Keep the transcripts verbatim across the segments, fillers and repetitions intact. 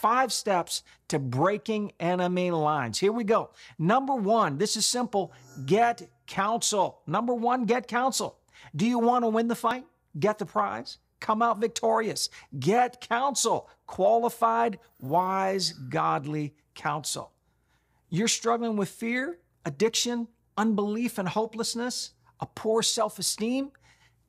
five steps to breaking enemy lines. Here we go. Number one, this is simple. Get counsel. Number one, get counsel. Do you want to win the fight? Get the prize. Come out victorious. Get counsel. Qualified, wise, godly counsel. You're struggling with fear, addiction, unbelief and hopelessness, a poor self-esteem,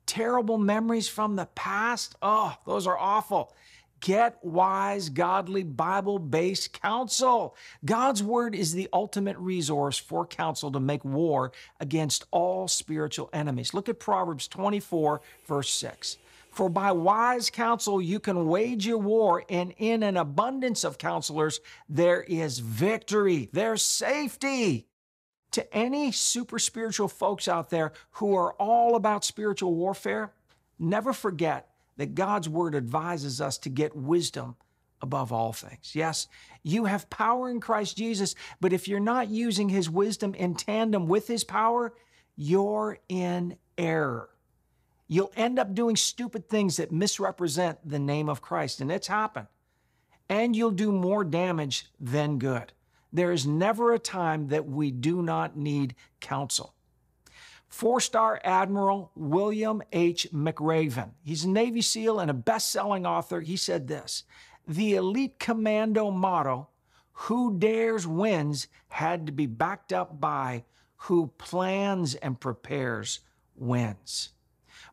terrible memories from the past. Oh, those are awful. Get wise, godly, Bible-based counsel. God's Word is the ultimate resource for counsel to make war against all spiritual enemies. Look at Proverbs twenty-four, verse six. For by wise counsel you can wage your war, and in an abundance of counselors there is victory, there's safety. To any super spiritual folks out there who are all about spiritual warfare, never forget that God's Word advises us to get wisdom above all things. Yes, you have power in Christ Jesus, but if you're not using His wisdom in tandem with His power, you're in error. You'll end up doing stupid things that misrepresent the name of Christ, and it's happened. And you'll do more damage than good. There is never a time that we do not need counsel. Four-star Admiral William H. McRaven, he's a Navy SEAL and a best-selling author, he said this, the elite commando motto, who dares wins, had to be backed up by who plans and prepares wins.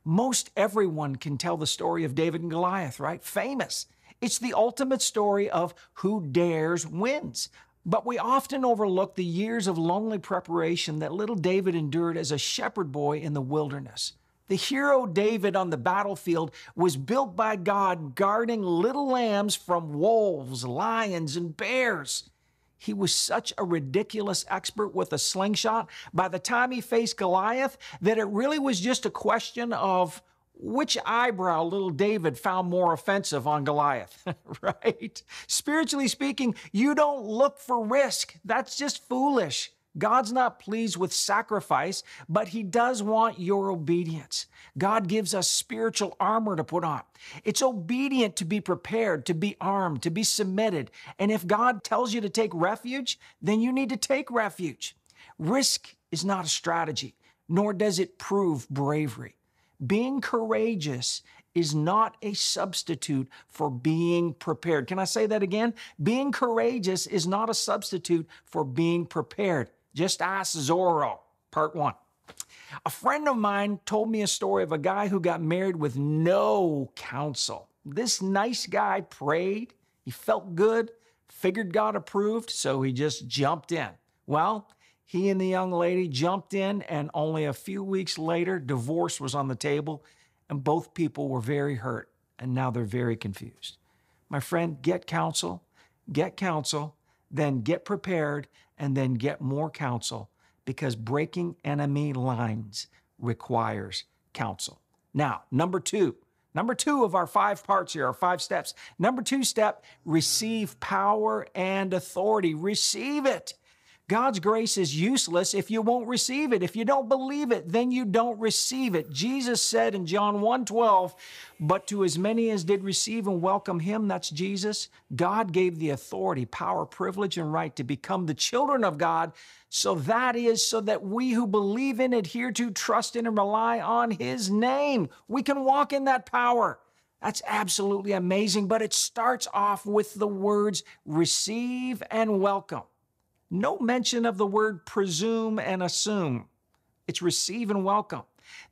Most everyone can tell the story of David and Goliath, right? Famous. It's the ultimate story of who dares wins. But we often overlook the years of lonely preparation that little David endured as a shepherd boy in the wilderness. The hero David on the battlefield was built by God, guarding little lambs from wolves, lions, and bears. He was such a ridiculous expert with a slingshot by the time he faced Goliath that it really was just a question of which eyebrow little David found more offensive on Goliath, right? Spiritually speaking, you don't look for risk. That's just foolish. God's not pleased with sacrifice, but He does want your obedience. God gives us spiritual armor to put on. It's obedient to be prepared, to be armed, to be submitted. And if God tells you to take refuge, then you need to take refuge. Risk is not a strategy, nor does it prove bravery. Being courageous is not a substitute for being prepared. Can I say that again? Being courageous is not a substitute for being prepared. Just ask Zorro, part one. A friend of mine told me a story of a guy who got married with no counsel. This nice guy prayed, he felt good, figured God approved, so he just jumped in. Well, he and the young lady jumped in, and only a few weeks later, divorce was on the table, and both people were very hurt, and now they're very confused. My friend, get counsel, get counsel, then get prepared, and then get more counsel, because breaking enemy lines requires counsel. Now, number two. Number two of our five parts here, our five steps. Number two step, receive power and authority. Receive it. God's grace is useless if you won't receive it. If you don't believe it, then you don't receive it. Jesus said in John one twelve, but to as many as did receive and welcome Him, that's Jesus, God gave the authority, power, privilege, and right to become the children of God. So that is so that we who believe in, adhere to, trust in, and rely on His name, we can walk in that power. That's absolutely amazing, but it starts off with the words receive and welcome. No mention of the word presume and assume. It's receive and welcome.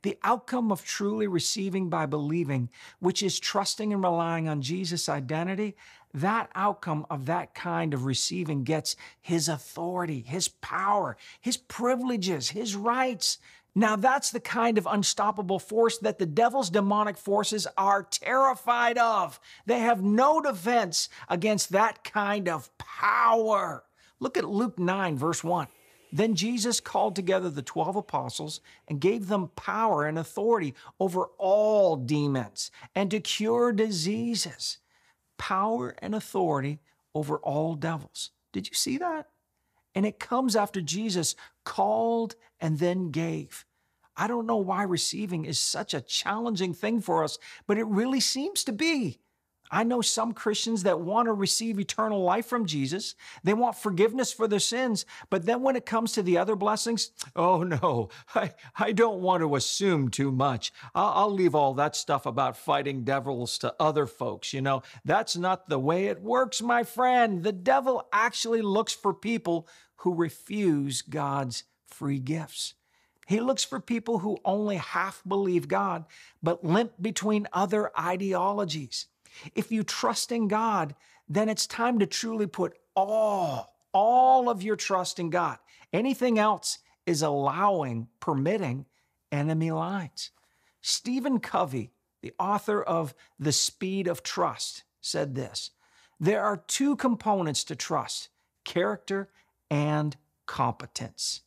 The outcome of truly receiving by believing, which is trusting and relying on Jesus' identity, that outcome of that kind of receiving gets His authority, His power, His privileges, His rights. Now that's the kind of unstoppable force that the devil's demonic forces are terrified of. They have no defense against that kind of power. Look at Luke nine, verse one. Then Jesus called together the twelve apostles and gave them power and authority over all demons and to cure diseases. Power and authority over all devils. Did you see that? And it comes after Jesus called and then gave. I don't know why receiving is such a challenging thing for us, but it really seems to be. I know some Christians that want to receive eternal life from Jesus. They want forgiveness for their sins. But then when it comes to the other blessings, oh no, I, I don't want to assume too much. I'll, I'll leave all that stuff about fighting devils to other folks. You know, that's not the way it works, my friend. The devil actually looks for people who refuse God's free gifts. He looks for people who only half believe God, but limp between other ideologies. If you trust in God, then it's time to truly put all, all of your trust in God. Anything else is allowing, permitting enemy lines. Stephen Covey, the author of The Speed of Trust, said this: there are two components to trust, character and competence.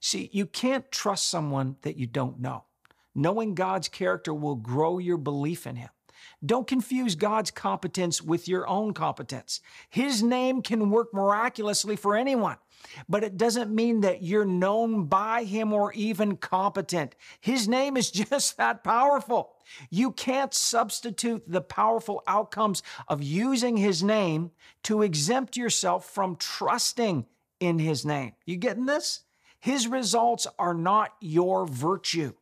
See, you can't trust someone that you don't know. Knowing God's character will grow your belief in Him. Don't confuse God's competence with your own competence. His name can work miraculously for anyone, but it doesn't mean that you're known by Him or even competent. His name is just that powerful. You can't substitute the powerful outcomes of using His name to exempt yourself from trusting in His name. You getting this? His results are not your virtue.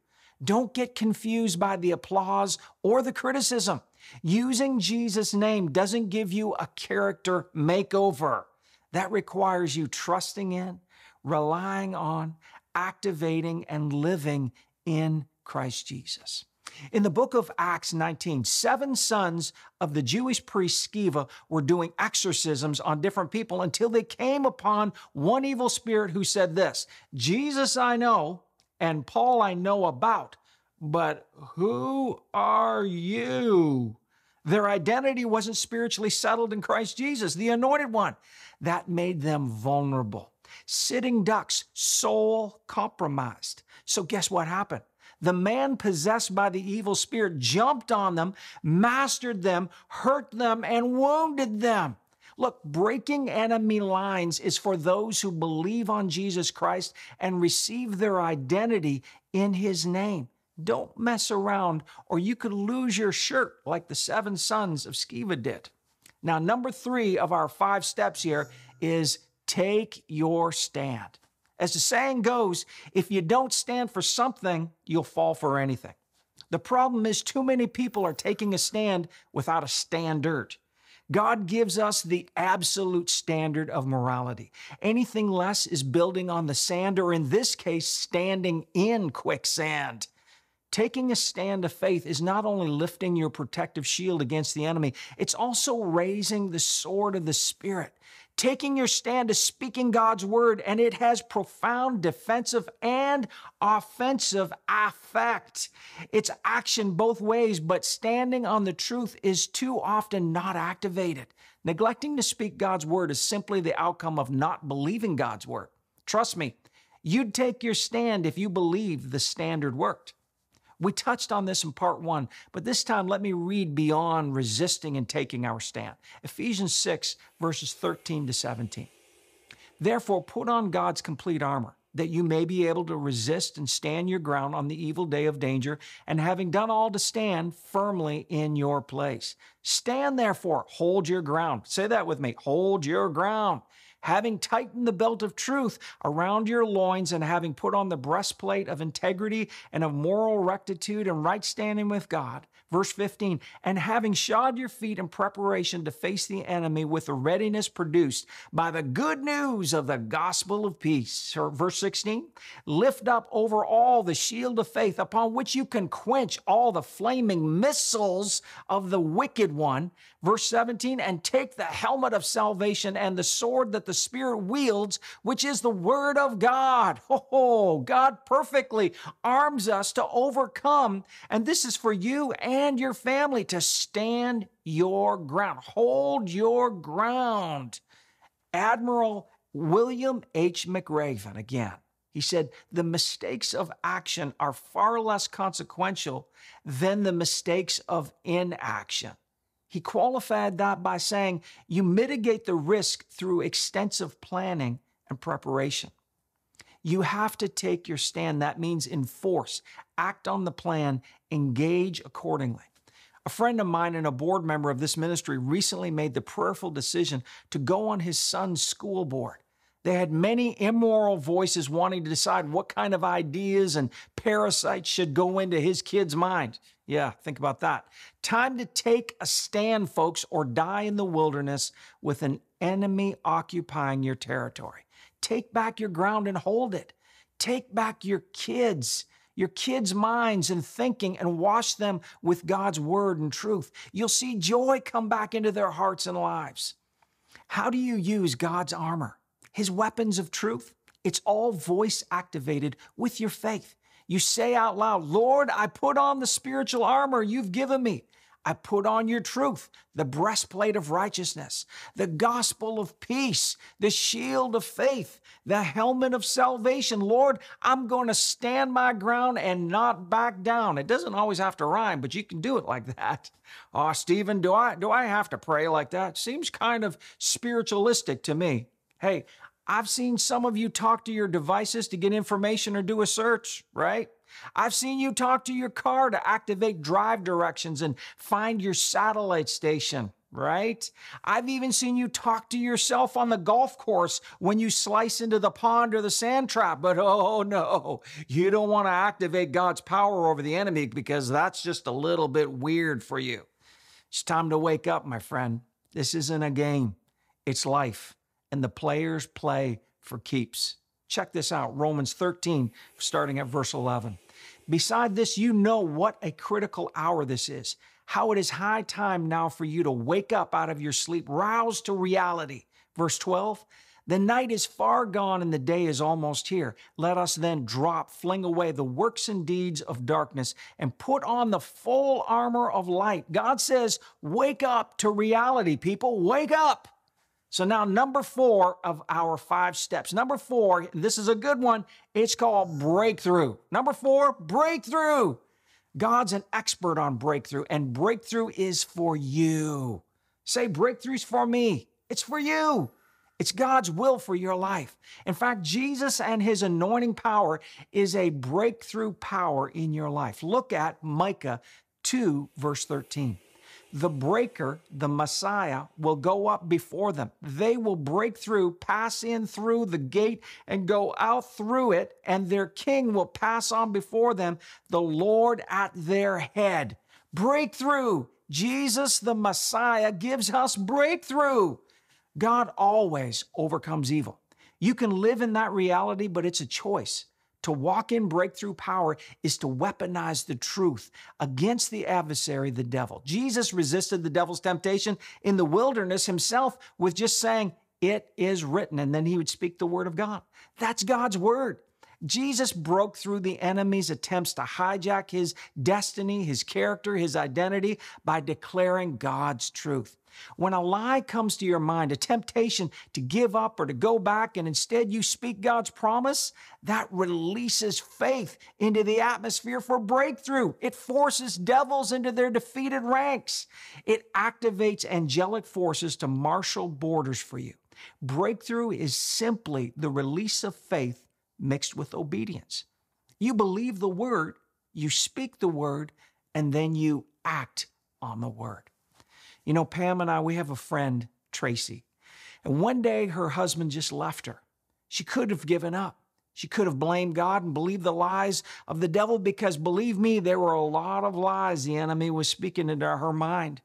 Don't get confused by the applause or the criticism. Using Jesus' name doesn't give you a character makeover. That requires you trusting in, relying on, activating, and living in Christ Jesus. In the book of Acts nineteen, seven sons of the Jewish priest Sceva were doing exorcisms on different people until they came upon one evil spirit who said this, "Jesus I know, and Paul I know about, but who are you?" Their identity wasn't spiritually settled in Christ Jesus, the Anointed One. That made them vulnerable. Sitting ducks, soul compromised. So guess what happened? The man possessed by the evil spirit jumped on them, mastered them, hurt them, and wounded them. Look, breaking enemy lines is for those who believe on Jesus Christ and receive their identity in His name. Don't mess around, or you could lose your shirt like the seven sons of Sceva did. Now, number three of our five steps here is take your stand. As the saying goes, if you don't stand for something, you'll fall for anything. The problem is too many people are taking a stand without a standard. God gives us the absolute standard of morality. Anything less is building on the sand, or in this case, standing in quicksand. Taking a stand of faith is not only lifting your protective shield against the enemy, it's also raising the sword of the Spirit. Taking your stand is speaking God's word, and it has profound defensive and offensive effect. It's action both ways, but standing on the truth is too often not activated. Neglecting to speak God's word is simply the outcome of not believing God's word. Trust me, you'd take your stand if you believed the standard worked. We touched on this in part one, but this time let me read beyond resisting and taking our stand. Ephesians six, verses thirteen to seventeen. Therefore, put on God's complete armor, that you may be able to resist and stand your ground on the evil day of danger, and having done all to stand firmly in your place. Stand therefore, hold your ground. Say that with me, hold your ground. Having tightened the belt of truth around your loins and having put on the breastplate of integrity and of moral rectitude and right standing with God. Verse fifteen, and having shod your feet in preparation to face the enemy with the readiness produced by the good news of the gospel of peace. Verse sixteen, lift up over all the shield of faith upon which you can quench all the flaming missiles of the wicked one. Verse seventeen, and take the helmet of salvation and the sword that the Spirit wields, which is the word of God. Oh, God perfectly arms us to overcome, and this is for you and and your family, to stand your ground. Hold your ground. Admiral William H. McRaven, again, he said, the mistakes of action are far less consequential than the mistakes of inaction. He qualified that by saying, you mitigate the risk through extensive planning and preparation. You have to take your stand. That means enforce, act on the plan, engage accordingly. A friend of mine and a board member of this ministry recently made the prayerful decision to go on his son's school board. They had many immoral voices wanting to decide what kind of ideas and parasites should go into his kid's mind. Yeah, think about that. Time to take a stand, folks, or die in the wilderness with an enemy occupying your territory. Take back your ground and hold it. Take back your kids, your kids' minds and thinking, and wash them with God's word and truth. You'll see joy come back into their hearts and lives. How do you use God's armor? His weapons of truth? It's all voice activated with your faith. You say out loud, Lord, I put on the spiritual armor you've given me. I put on your truth, the breastplate of righteousness, the gospel of peace, the shield of faith, the helmet of salvation. Lord, I'm going to stand my ground and not back down. It doesn't always have to rhyme, but you can do it like that. Oh, Stephen, do I, do I have to pray like that? Seems kind of spiritualistic to me. Hey, I've seen some of you talk to your devices to get information or do a search, right? I've seen you talk to your car to activate drive directions and find your satellite station, right? I've even seen you talk to yourself on the golf course when you slice into the pond or the sand trap. But oh no, you don't want to activate God's power over the enemy because that's just a little bit weird for you. It's time to wake up, my friend. This isn't a game. It's life. And the players play for keeps. Check this out, Romans thirteen, starting at verse eleven. Beside this, you know what a critical hour this is, how it is high time now for you to wake up out of your sleep, roused to reality. Verse twelve, the night is far gone and the day is almost here. Let us then drop, fling away the works and deeds of darkness and put on the full armor of light. God says, wake up to reality, people, wake up. So now number four of our five steps. Number four, this is a good one. It's called breakthrough. Number four, breakthrough. God's an expert on breakthrough, and breakthrough is for you. Say, breakthrough's for me. It's for you. It's God's will for your life. In fact, Jesus and his anointing power is a breakthrough power in your life. Look at Micah two, verse thirteen. The breaker, the Messiah, will go up before them. They will break through, pass in through the gate, and go out through it, and their king will pass on before them, the Lord at their head. Breakthrough. Jesus, the Messiah, gives us breakthrough. God always overcomes evil. You can live in that reality, but it's a choice. To walk in breakthrough power is to weaponize the truth against the adversary, the devil. Jesus resisted the devil's temptation in the wilderness himself with just saying, it is written, and then he would speak the word of God. That's God's word. Jesus broke through the enemy's attempts to hijack his destiny, his character, his identity by declaring God's truth. When a lie comes to your mind, a temptation to give up or to go back, and instead you speak God's promise, that releases faith into the atmosphere for breakthrough. It forces devils into their defeated ranks. It activates angelic forces to marshal borders for you. Breakthrough is simply the release of faith mixed with obedience. You believe the word, you speak the word, and then you act on the word. You know, Pam and I, we have a friend, Tracy, and one day her husband just left her. She could have given up. She could have blamed God and believed the lies of the devil because, believe me, there were a lot of lies the enemy was speaking into her mind.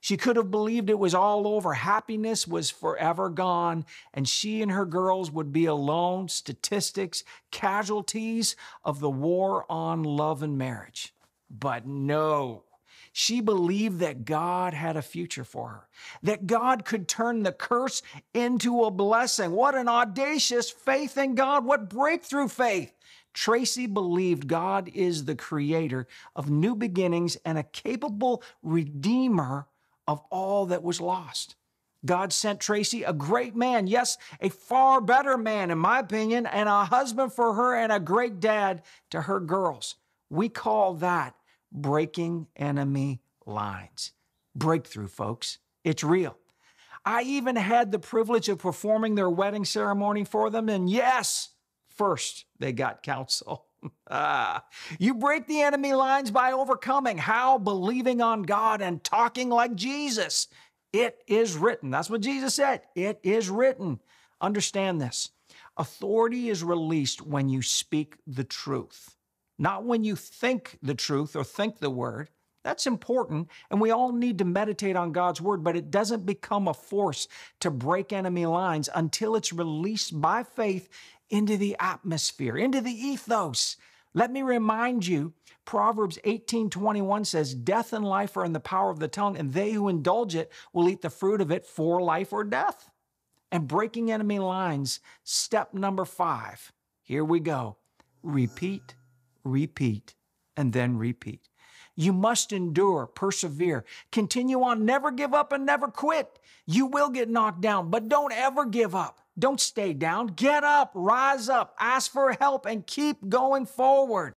She could have believed it was all over. Happiness was forever gone, and she and her girls would be alone, statistics, casualties of the war on love and marriage. But no. She believed that God had a future for her, that God could turn the curse into a blessing. What an audacious faith in God. What breakthrough faith. Tracy believed God is the creator of new beginnings and a capable redeemer of all that was lost. God sent Tracy a great man, yes, a far better man, in my opinion, and a husband for her and a great dad to her girls. We call that breaking enemy lines. Breakthrough, folks. It's real. I even had the privilege of performing their wedding ceremony for them, and yes, first they got counsel. Ah, you break the enemy lines by overcoming. How? Believing on God and talking like Jesus. It is written. That's what Jesus said. It is written. Understand this. Authority is released when you speak the truth, not when you think the truth or think the word. That's important, and we all need to meditate on God's word, but it doesn't become a force to break enemy lines until it's released by faith into the atmosphere, into the ethos. Let me remind you, Proverbs eighteen twenty-one says, death and life are in the power of the tongue, and they who indulge it will eat the fruit of it for life or death. And breaking enemy lines, step number five. Here we go. Repeat, repeat, and then repeat. You must endure, persevere, continue on, never give up and never quit. You will get knocked down, but don't ever give up. Don't stay down. Get up, rise up, ask for help, and keep going forward.